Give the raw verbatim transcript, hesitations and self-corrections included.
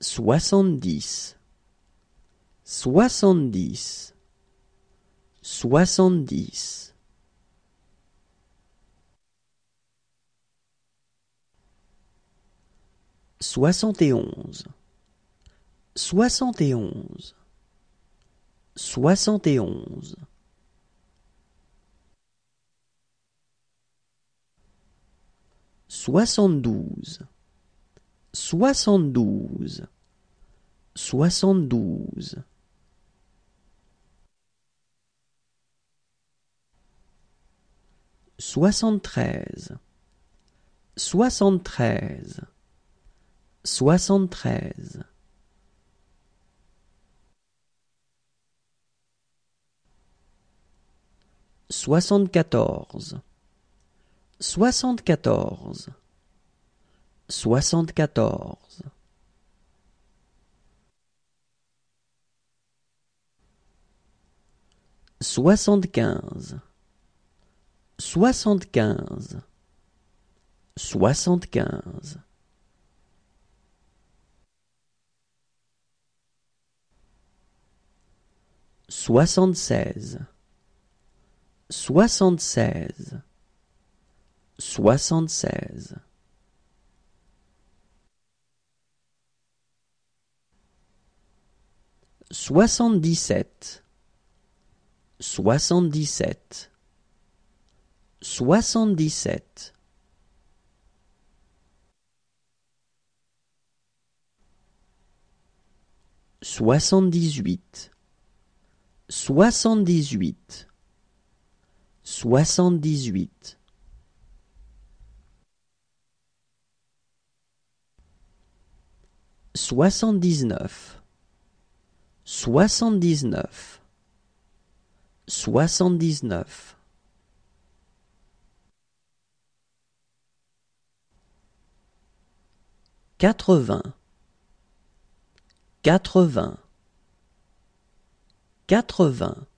soixante-dix, soixante-dix, soixante-dix. Soixante-et-onze, soixante-et-onze, soixante-et-onze. Soixante-douze, soixante-douze, soixante-douze. Soixante-treize, soixante-treize, soixante-treize. Soixante-quatorze, soixante-quatorze, soixante-quatorze. Soixante-quinze, soixante-quinze, soixante-quinze. Soixante-seize, soixante-seize, soixante-seize. Soixante-dix-sept, soixante-dix-sept, soixante-dix-sept. Soixante-dix-huit, soixante-dix-huit, soixante-dix-huit. Soixante-dix-neuf, soixante-dix-neuf, soixante-dix-neuf. Quatre-vingts, quatre-vingts, quatre-vingts.